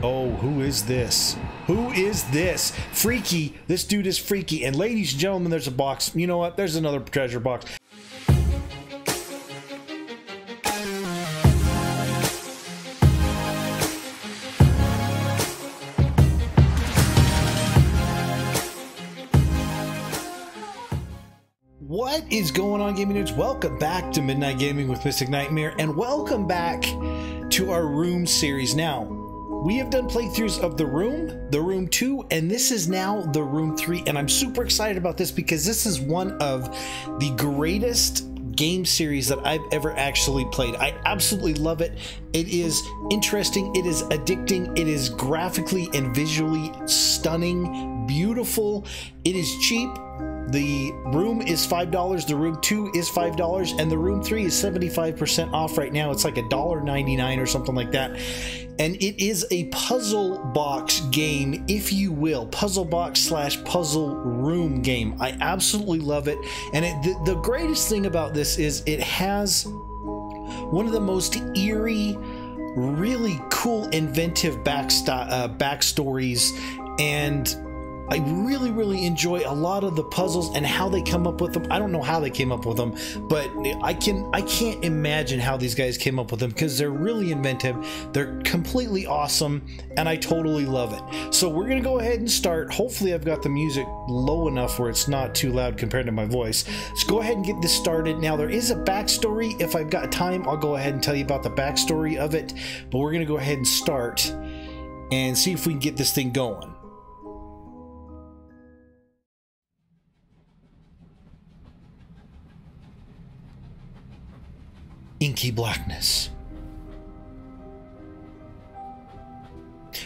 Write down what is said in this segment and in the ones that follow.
Oh, who is this? Who is this? Freaky. This dude is freaky. And ladies and gentlemen, there's a box. You know what? There's another treasure box. What is going on, gaming nerds? Welcome back to Midnight Gaming with Mystic Nightmare, and welcome back to our Room series. Now, we have done playthroughs of The Room, The Room 2, and this is now The Room 3, and I'm super excited about this because this is one of the greatest game series that I've ever actually played. I absolutely love it. It is interesting, it is addicting, it is graphically and visually stunning, beautiful, it is cheap. The Room is $5, The Room 2 is $5, and The Room 3 is 75% off right now. It's like $1.99 or something like that. And it is a puzzle box game, if you will. Puzzle box slash puzzle room game. I absolutely love it. And the greatest thing about this is it has one of the most eerie, really cool, inventive backstories, and I really, really enjoy a lot of the puzzles and how they come up with them. I don't know how they came up with them, but I can't imagine how these guys came up with them because they're really inventive. They're completely awesome, and I totally love it. So we're gonna go ahead and start. Hopefully I've got the music low enough where it's not too loud compared to my voice. Let's go ahead and get this started. Now, there is a backstory. If I've got time, I'll go ahead and tell you about the backstory of it, but we're gonna go ahead and start and see if we can get this thing going. Inky blackness.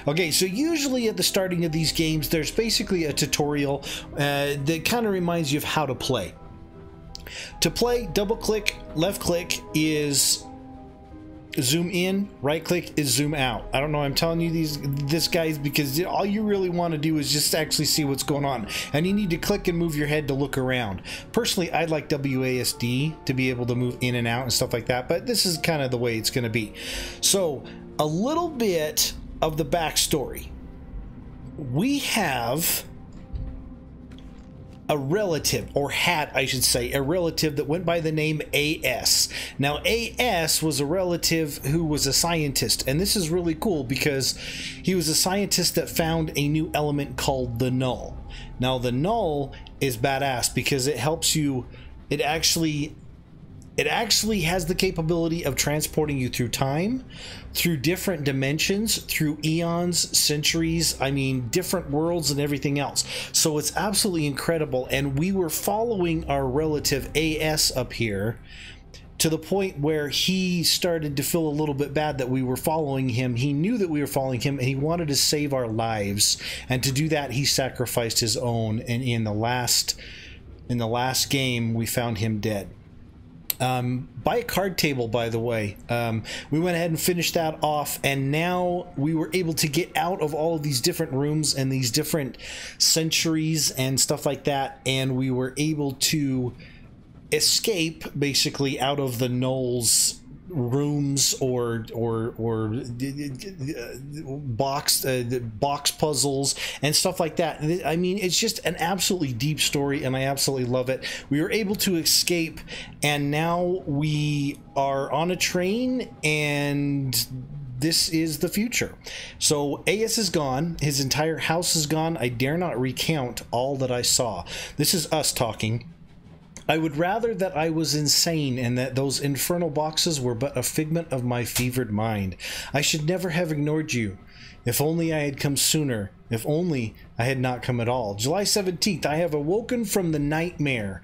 Okay, so usually at the starting of these games, there's basically a tutorial that kind of reminds you of how to play. To play, double click, left click is zoom in, right click is zoom out. I don't know, I'm telling you this guys, because all you really want to do is just actually see what's going on, and you need to click and move your head to look around. Personally, I'd like WASD to be able to move in and out and stuff like that, but this is kind of the way it's going to be. So a little bit of the backstory. We have a relative, or had, I should say, a relative that went by the name AS. Now, AS was a relative who was a scientist, and this is really cool because he was a scientist that found a new element called the null. Now, the null is badass because it helps you, it actually has the capability of transporting you through time, through different dimensions, through eons, centuries, I mean, different worlds and everything else. So it's absolutely incredible. And we were following our relative AS up here to the point where he started to feel a little bit bad that we were following him. He knew that we were following him, and he wanted to save our lives. And to do that, he sacrificed his own. And in the last game, we found him dead. By a card table, by the way. We went ahead and finished that off, and now we were able to get out of all of these different rooms and these different centuries and stuff like that, and we were able to escape basically out of the null's rooms or box puzzles and stuff like that. I mean, it's just an absolutely deep story, and I absolutely love it. We were able to escape, and now we are on a train, and this is the future. So AS is gone, his entire house is gone. I dare not recount all that I saw. This is us talking. I would rather that I was insane and that those infernal boxes were but a figment of my fevered mind. I should never have ignored you. If only I had come sooner. If only I had not come at all. July 17th, I have awoken from the nightmare,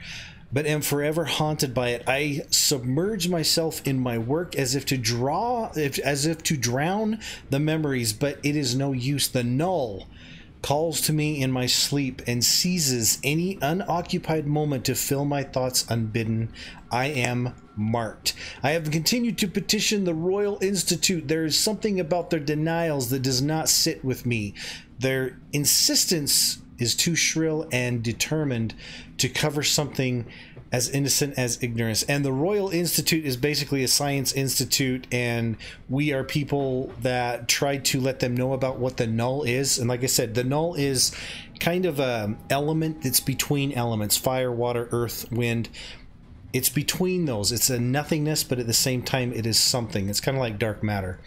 but am forever haunted by it. I submerge myself in my work as if to drown the memories, but it is no use. The null calls to me in my sleep and seizes any unoccupied moment to fill my thoughts unbidden. I am marked. I have continued to petition the Royal Institute. There is something about their denials that does not sit with me. Their insistence is too shrill and determined to cover something as innocent as ignorance. And the Royal Institute is basically a science institute, and we are people that try to let them know about what the null is. And like I said, the null is kind of an element that's between elements: fire, water, earth, wind. It's between those. It's a nothingness, but at the same time it is something. It's kind of like dark matter.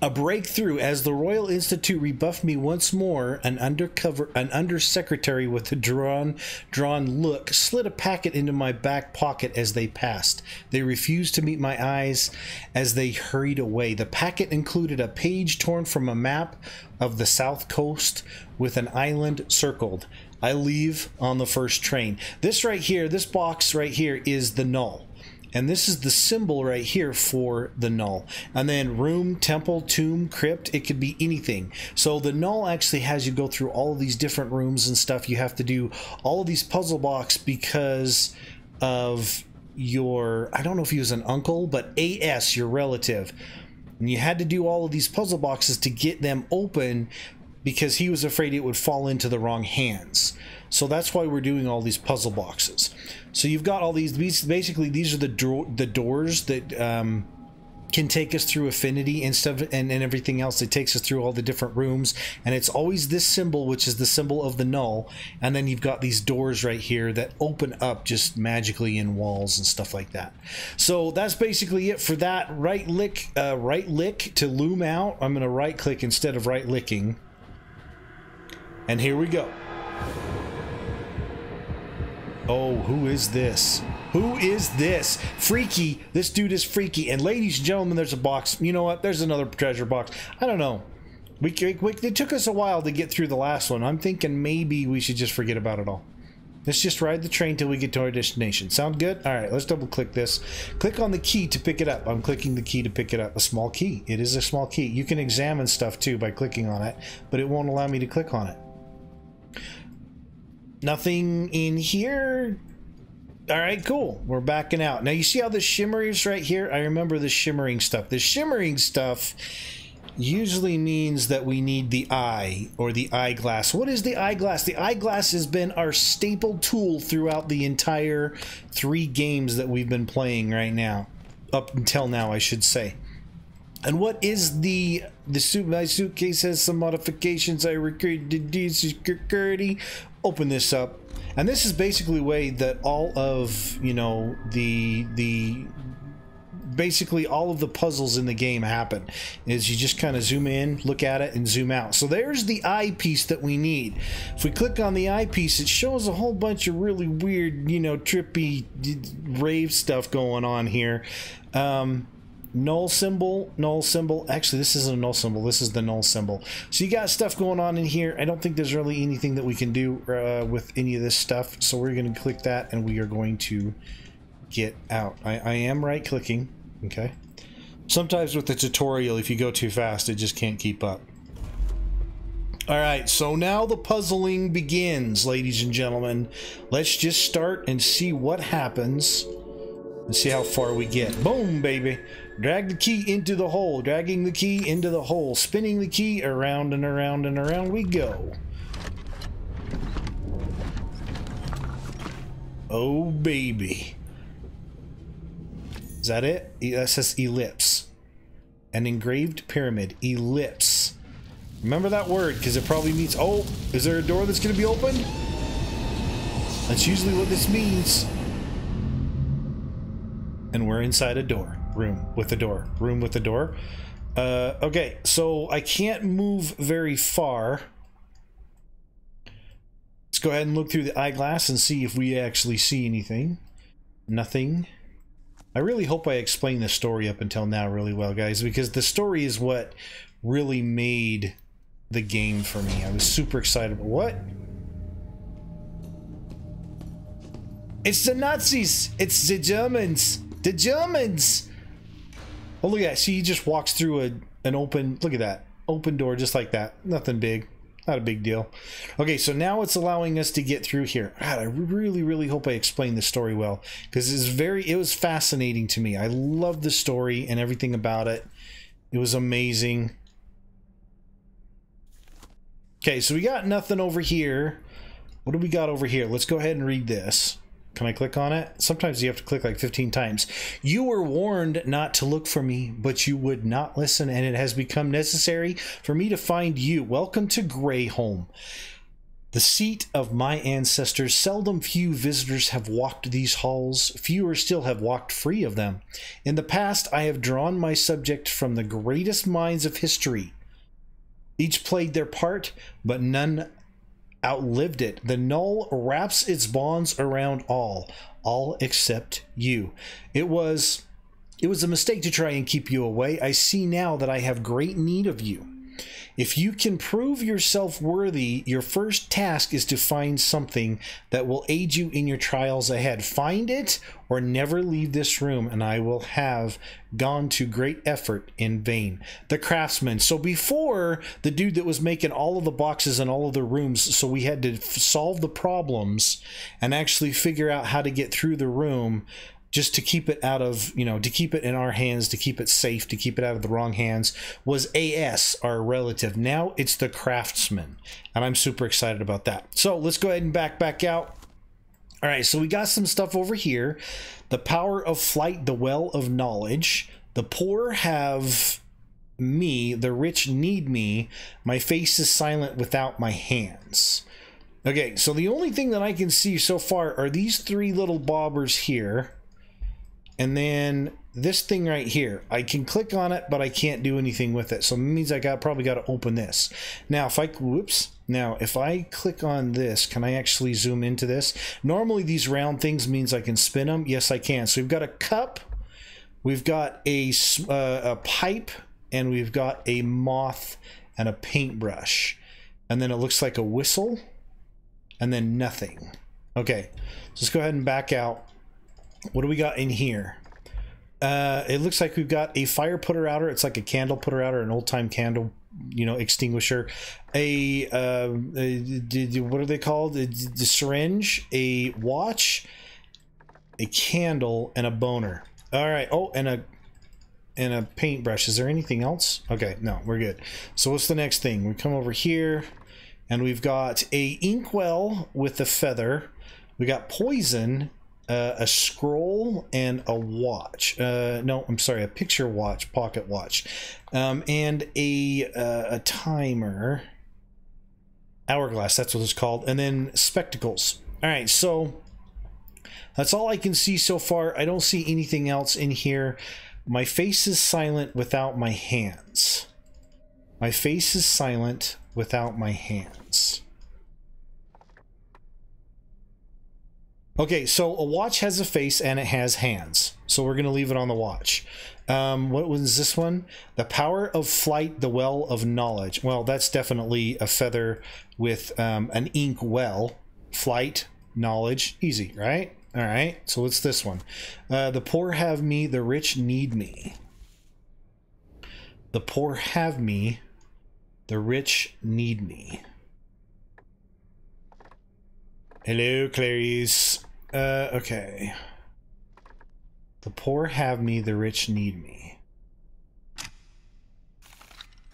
A breakthrough as the Royal Institute rebuffed me once more. An undersecretary with a drawn look slid a packet into my back pocket as they passed. They refused to meet my eyes as they hurried away. The packet included a page torn from a map of the south coast with an island circled. I leave on the first train. This right here, this box right here, is the null. And this is the symbol right here for the null. And then room, temple, tomb, crypt, it could be anything. So the null actually has you go through all of these different rooms and stuff. You have to do all of these puzzle blocks because of your, I don't know if he was an uncle, but AS, your relative. And you had to do all of these puzzle boxes to get them open because he was afraid it would fall into the wrong hands. So that's why we're doing all these puzzle boxes. So you've got all these basically these are the doors that can take us through affinity and stuff and everything else. That takes us through all the different rooms, and it's always this symbol, which is the symbol of the null. And then you've got these doors right here that open up just magically in walls and stuff like that. So that's basically it for that. Right click to loom out. I'm gonna right click instead of right licking. And here we go. Oh, who is this? Who is this? Freaky. This dude is freaky. And ladies and gentlemen, there's a box. You know what? There's another treasure box. I don't know. It took us a while to get through the last one. I'm thinking maybe we should just forget about it all. Let's just ride the train till we get to our destination. Sound good? All right, let's double click this. Click on the key to pick it up. I'm clicking the key to pick it up. A small key. It is a small key. You can examine stuff too by clicking on it, but it won't allow me to click on it. Nothing in here. All right, cool. We're backing out. Now you see how the shimmer is right here? I remember the shimmering stuff. The shimmering stuff usually means that we need the eye or the eyeglass. What is the eyeglass? The eyeglass has been our staple tool throughout the entire 3 games that we've been playing right now. Up until now, I should say. And what is the suit? My suitcase has some modifications. I recruited security. Open this up, and this is basically the way that all of basically all of the puzzles in the game happen. Is you just kind of zoom in, look at it, and zoom out. So there's the eyepiece that we need. If we click on the eyepiece, it shows a whole bunch of really weird, trippy rave stuff going on here. Null symbol, null symbol. Actually, this isn't a null symbol. This is the null symbol. So you got stuff going on in here. I don't think there's really anything that we can do with any of this stuff. So we're going to click that, and we are going to get out. I am right-clicking. Okay. Sometimes with the tutorial, if you go too fast, it just can't keep up. All right. So now the puzzling begins, ladies and gentlemen. Let's just start and see what happens. Let's see how far we get. Boom, baby. Drag the key into the hole. Dragging the key into the hole. Spinning the key around and around and around we go. Oh, baby. Is that it? That says ellipse. An engraved pyramid. Ellipse. Remember that word, because it probably means... Oh, is there a door that's going to be opened? That's usually what this means. And we're inside a door. Room with a door. Room with a door. Okay, so I can't move very far. Let's go ahead and look through the eyeglass and see if we actually see anything. Nothing. I really hope I explained the story up until now really well, guys, because the story is what really made the game for me. I was super excited. But what? It's the Nazis! It's the Germans! The Germans! Oh, look at that. See, he just walks through an open... Look at that. Open door just like that. Nothing big. Not a big deal. Okay, so now it's allowing us to get through here. God, I really, really hope I explained the story well. Because it was fascinating to me. I loved the story and everything about it. It was amazing. Okay, so we got nothing over here. What do we got over here? Let's go ahead and read this. Can I click on it? Sometimes you have to click like 15 times. You were warned not to look for me, but you would not listen, and it has become necessary for me to find you. Welcome to Greyholm, the seat of my ancestors. Seldom few visitors have walked these halls. Fewer still have walked free of them. In the past, I have drawn my subject from the greatest minds of history. Each played their part, but none outlived it. The null wraps its bonds around all except you. It was a mistake to try and keep you away. I see now that I have great need of you. If you can prove yourself worthy, your first task is to find something that will aid you in your trials ahead. Find it or never leave this room, and I will have gone to great effort in vain. The Craftsman. So before, the dude that was making all of the boxes and all of the rooms, so we had to solve the problems and actually figure out how to get through the room, just to keep it out of, you know, to keep it in our hands, to keep it safe, to keep it out of the wrong hands, was AS, our relative. Now it's the Craftsman, and I'm super excited about that. So let's go ahead and back out. All right, so we got some stuff over here. The power of flight, the well of knowledge. The poor have me, the rich need me. My face is silent without my hands. Okay, so the only thing that I can see so far are these three little bobbers here. And then this thing right here, I can click on it, but I can't do anything with it. So it means I probably got to open this. Now, if I, whoops. Now, if I click on this, can I actually zoom into this? Normally these round things means I can spin them. Yes, I can. So we've got a cup, we've got a pipe, and we've got a moth and a paintbrush. And then it looks like a whistle and then nothing. Okay, so let's go ahead and back out. What do we got in here? It looks like we've got a fire putter outer. It's like a candle putter outer, an old-time candle, you know, extinguisher. What are they called? The syringe, a watch, a candle, and a boner. All right. Oh, and a paintbrush. Is there anything else? Okay, no, we're good. So what's the next thing? We come over here, and we've got a inkwell with a feather. We got poison. A scroll and a watch. No, I'm sorry, a picture watch, pocket watch, and a timer, hourglass. That's what it's called. And then spectacles. All right, so that's all I can see so far. I don't see anything else in here. My face is silent without my hands. My face is silent without my hands. Okay, so a watch has a face and it has hands. So we're going to leave it on the watch. What was this one? The power of flight, the well of knowledge. Well, that's definitely a feather with an ink well. Flight, knowledge, easy, right? All right, so what's this one? The poor have me, the rich need me. The poor have me, the rich need me. Hello, Clarice. Okay. The poor have me, the rich need me.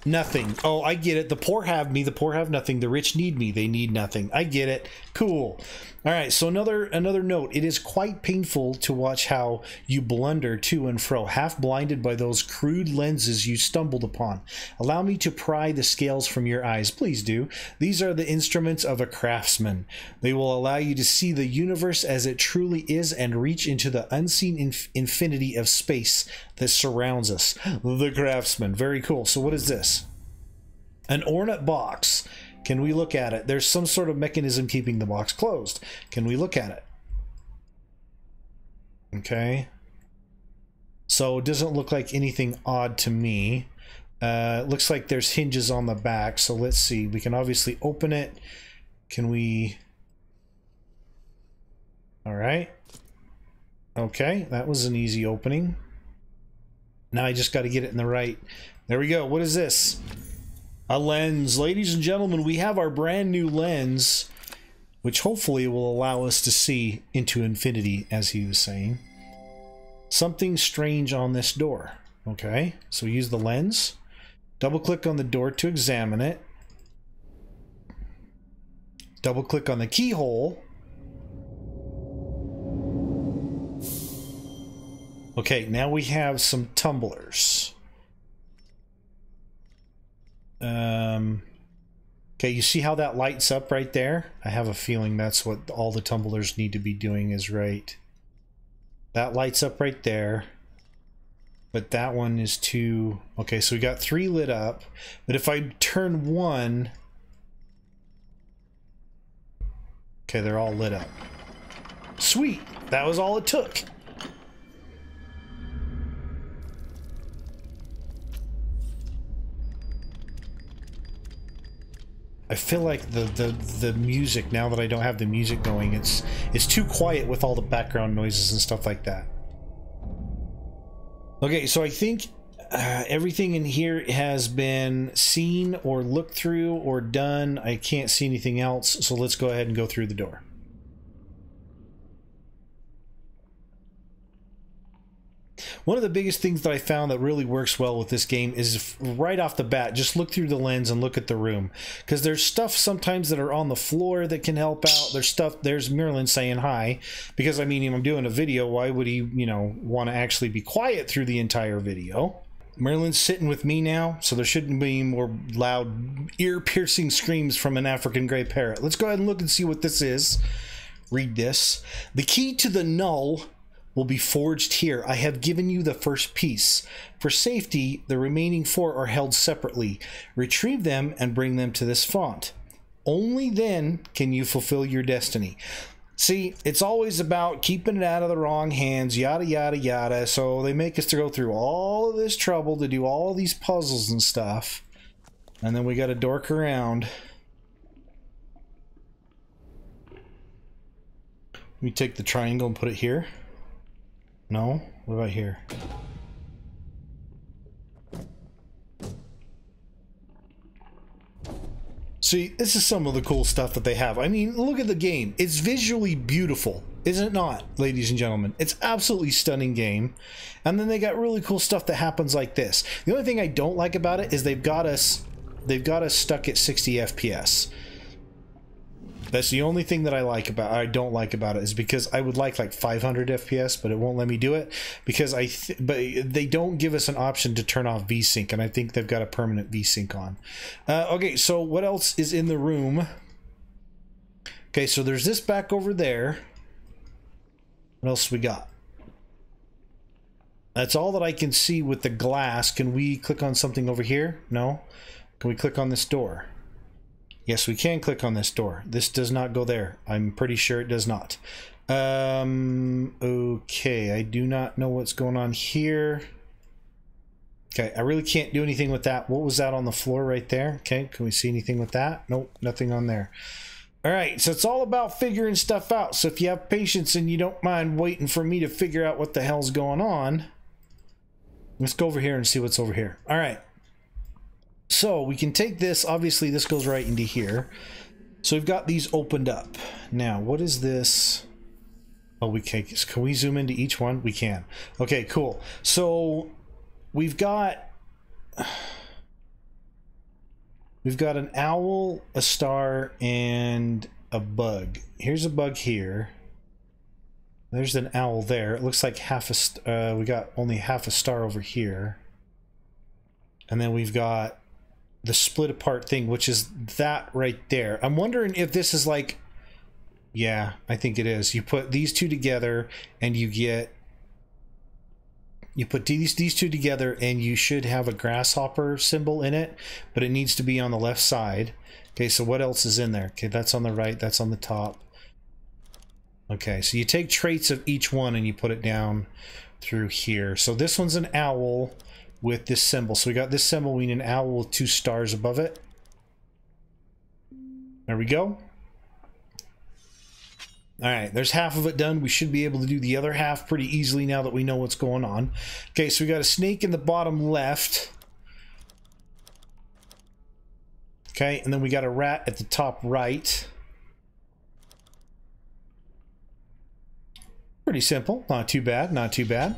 Nothing. Oh, I get it. The poor have me, the poor have nothing. The rich need me, they need nothing. I get it. Cool. All right, so another note. It is quite painful to watch how you blunder to and fro, half blinded by those crude lenses you stumbled upon. Allow me to pry the scales from your eyes. Please do. These are the instruments of a craftsman. They will allow you to see the universe as it truly is and reach into the unseen infinity of space that surrounds us. The craftsman. Very cool. So what is this? An ornate box. Can we look at it? There's some sort of mechanism keeping the box closed. Can we look at it? Okay. So it doesn't look like anything odd to me. It looks like there's hinges on the back. So let's see. We can obviously open it. Can we? All right. Okay. That was an easy opening. Now I just got to get it in the right. There we go. What is this? A lens. Ladies and gentlemen, we have our brand new lens, which hopefully will allow us to see into infinity, as he was saying. Something strange on this door. Okay, so use the lens. Double click on the door to examine it. Double click on the keyhole. Okay, now we have some tumblers. Okay, you see how that lights up right there? I have a feeling that's what all the tumblers need to be doing is right. That lights up right there. But that one is too... Okay, so we got three lit up. But if I turn one... Okay, they're all lit up. Sweet! That was all it took! I feel like the music, now that I don't have the music going, it's too quiet with all the background noises and stuff like that. Okay, so I think everything in here has been seen or looked through or done. I can't see anything else, so let's go ahead and go through the door. One of the biggest things that I found that really works well with this game is if, right off the bat, just look through the lens and look at the room, because there's stuff sometimes that are on the floor that can help out. There's stuff, there's Merlin saying hi, because I mean, if I'm doing a video, why would he, you know, want to actually be quiet through the entire video? Merlin's sitting with me now, so there shouldn't be more loud, ear-piercing screams from an African gray parrot. Let's go ahead and look and see what this is. Read this. The key to the null will be forged here. I have given you the first piece. For safety, the remaining four are held separately. Retrieve them and bring them to this font. Only then can you fulfill your destiny. See, it's always about keeping it out of the wrong hands, yada, yada, yada. So they make us to go through all of this trouble to do all these puzzles and stuff. And then we got to dork around. Let me take the triangle and put it here. No? What about here? See, this is some of the cool stuff that they have. I mean, look at the game. It's visually beautiful, is it not, ladies and gentlemen? It's absolutely stunning game. And then they got really cool stuff that happens like this. The only thing I don't like about it is they've got us stuck at 60 FPS. That's the only thing that I don't like about it, is because I would like 500 FPS, but it won't let me do it because but they don't give us an option to turn off V-Sync, and I think they've got a permanent V-Sync on. Okay, so what else is in the room? Okay, so there's this back over there. What else we got? That's all that I can see with the glass. Can we click on something over here? No. Can we click on this door? Yes, we can click on this door. This does not go there. I'm pretty sure it does not. Okay, I do not know what's going on here. Okay, I really can't do anything with that. What was that on the floor right there? Okay, can we see anything with that? Nope, nothing on there. All right, so it's all about figuring stuff out. So if you have patience and you don't mind waiting for me to figure out what the hell's going on, let's go over here and see what's over here. All right. So we can take this, obviously this goes right into here. So we've got these opened up. Now, what is this? Oh, we can we zoom into each one? We can. Okay, cool. So we've got an owl, a star, and a bug. Here's a bug here. There's an owl there. It looks like half a, we got only half a star over here. And then we've got the split apart thing, which is that right there. I'm wondering if this is like, yeah, I think it is. You put these two together and you get, you put these two together and you should have a grasshopper symbol in it, but it needs to be on the left side. Okay, so what else is in there? Okay, that's on the right, that's on the top. Okay, so you take traits of each one and you put it down through here. So this one's an owl with this symbol. So we got this symbol, we need an owl with two stars above it. There we go. All right, there's half of it done. We should be able to do the other half pretty easily now that we know what's going on. Okay, so we got a snake in the bottom left. Okay, and then we got a rat at the top right. Pretty simple, not too bad, not too bad.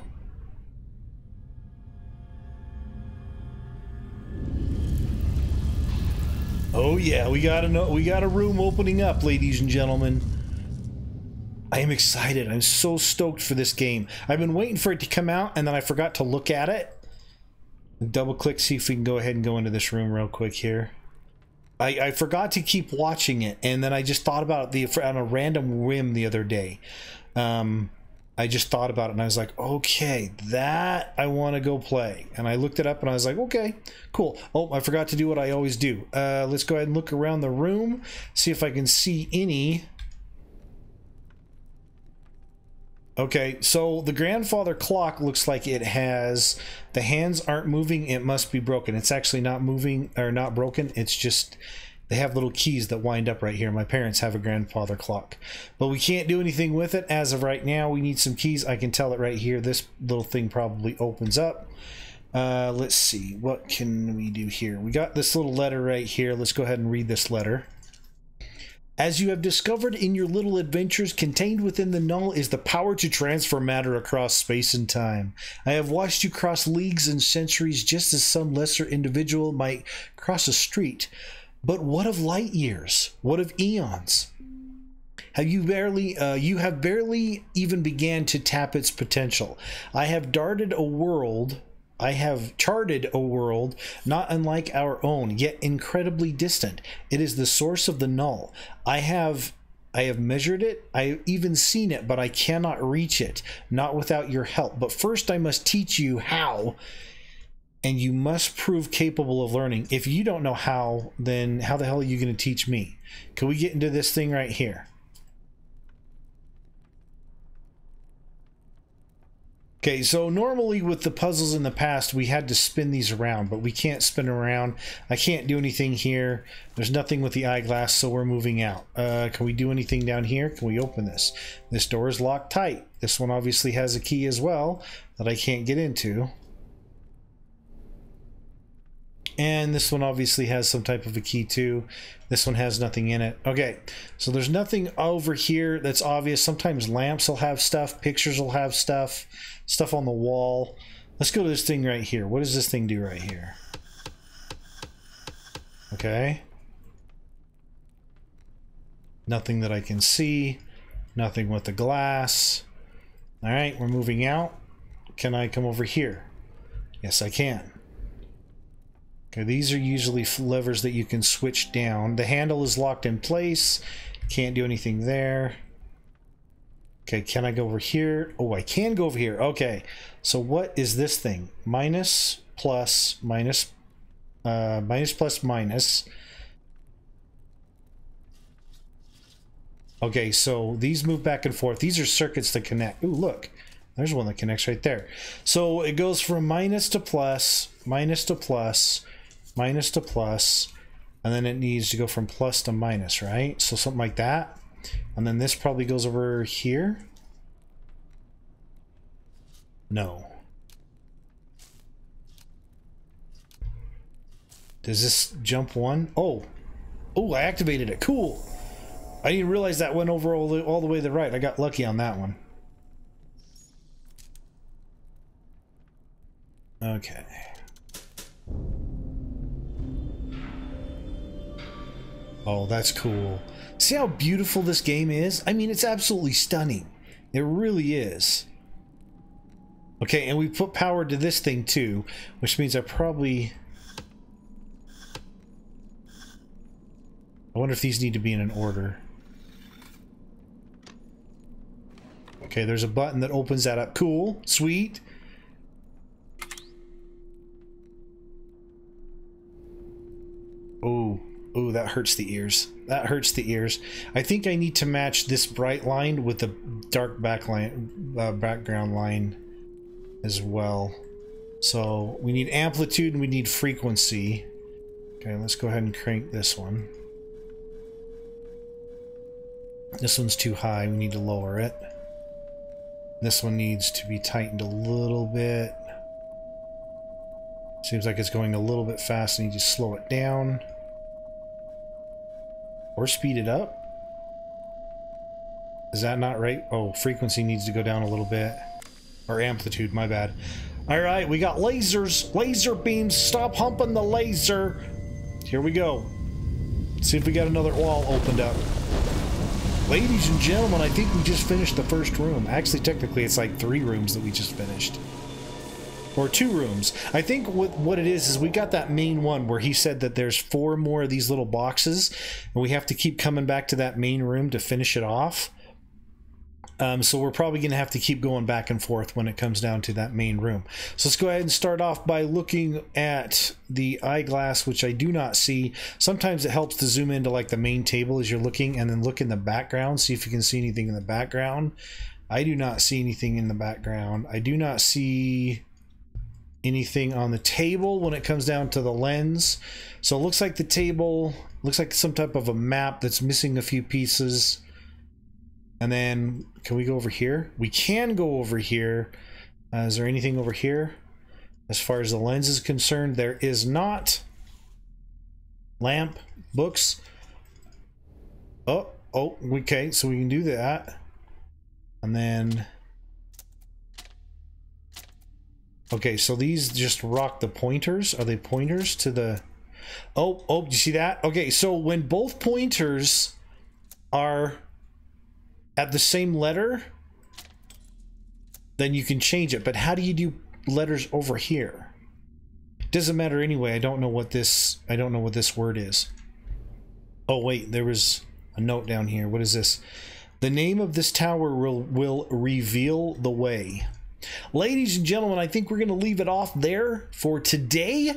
Oh yeah, we got a room opening up, ladies and gentlemen. I am excited. I'm so stoked for this game. I've been waiting for it to come out, and then I forgot to look at it. Double click, see if we can go ahead and go into this room real quick here. I forgot to keep watching it, and then I just thought about it on a random whim the other day. I just thought about it, and I was like, okay, that I want to go play. And I looked it up, and I was like, okay, cool. Oh, I forgot to do what I always do. Let's go ahead and look around the room, see if I can see any. Okay, so the grandfather clock looks like it has, the hands aren't moving, it must be broken. It's actually not moving, or not broken, it's just, they have little keys that wind up right here. My parents have a grandfather clock, but we can't do anything with it as of right now. We need some keys. I can tell it right here. This little thing probably opens up. Let's see, what can we do here? We got this little letter right here. Let's go ahead and read this letter. As you have discovered in your little adventures, contained within the null is the power to transfer matter across space and time. I have watched you cross leagues and centuries just as some lesser individual might cross a street. But what of light years? What of eons? Have you barely, you have barely even began to tap its potential. I have charted a world not unlike our own, yet incredibly distant. It is the source of the null. I have measured it. I have even seen it, but I cannot reach it, not without your help. But first I must teach you how, and you must prove capable of learning. If you don't know how, then how the hell are you going to teach me? Can we get into this thing right here? Okay, so normally with the puzzles in the past, we had to spin these around, but we can't spin around. I can't do anything here. There's nothing with the eyeglass, so we're moving out. Can we do anything down here? Can we open this? This door is locked tight. This one obviously has a key as well that I can't get into. And this one obviously has some type of a key too. This one has nothing in it. Okay, so there's nothing over here that's obvious. Sometimes lamps will have stuff, pictures will have stuff, stuff on the wall. Let's go to this thing right here. What does this thing do right here? Okay. Nothing that I can see. Nothing with the glass. All right, we're moving out. Can I come over here? Yes, I can. Okay, these are usually levers that you can switch down. The handle is locked in place. Can't do anything there. Okay, can I go over here? Oh, I can go over here. Okay, so what is this thing? Minus, plus, minus, minus, plus, minus. Okay, so these move back and forth. These are circuits that connect. Ooh, look. There's one that connects right there. So it goes from minus to plus, minus to plus, minus to plus, and then it needs to go from plus to minus, right? So something like that. And then this probably goes over here. No. Does this jump one? Oh. Oh, I activated it. Cool. I didn't realize that went over all the way to the right. I got lucky on that one. Okay. Oh, that's cool. See how beautiful this game is? I mean, it's absolutely stunning. It really is. Okay, and we put power to this thing too, which means I probably... I wonder if these need to be in an order. Okay, there's a button that opens that up. Cool. Sweet. Oh, oh, that hurts the ears. That hurts the ears. I think I need to match this bright line with the dark background line as well. So we need amplitude and we need frequency. Okay, let's go ahead and crank this one. This one's too high. We need to lower it. This one needs to be tightened a little bit. Seems like it's going a little bit fast and you just slow it down. Or speed it up. Is that not right? Oh, frequency needs to go down a little bit. Or amplitude, my bad. Alright, we got lasers. Laser beams. Stop humping the laser. Here we go. Let's see if we got another wall opened up. Ladies and gentlemen, I think we just finished the first room. Actually, technically, it's like 3 rooms that we just finished. Or 2 rooms. I think what it is we got that main one where he said that there's 4 more of these little boxes, and we have to keep coming back to that main room to finish it off. So we're probably going to have to keep going back and forth when it comes down to that main room. So let's go ahead and start off by looking at the eyeglass, which I do not see. Sometimes it helps to zoom into like the main table as you're looking, and then look in the background, see if you can see anything in the background. I do not see anything in the background. I do not see anything on the table when it comes down to the lens. So it looks like the table looks like some type of a map that's missing a few pieces. And then, can we go over here? We can go over here. Is there anything over here? As far as the lens is concerned, there is not. Lamp, books. Oh, okay, so we can do that. And then, okay, so these just rock the pointers. Are they pointers to the, oh, do you see that? Okay, so when both pointers are at the same letter, then you can change it. But how do you do letters over here? Doesn't matter anyway. I don't know what this word is. Oh wait, there was a note down here. What is this? The name of this tower will reveal the way. Ladies and gentlemen, I think we're going to leave it off there for today.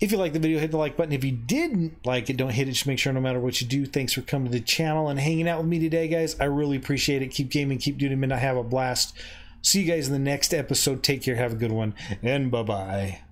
If you liked the video, hit the like button. If you didn't like it, don't hit it. Just make sure no matter what you do, thanks for coming to the channel and hanging out with me today, guys. I really appreciate it. Keep gaming, keep doing it, and I have a blast. See you guys in the next episode. Take care, have a good one, and bye-bye.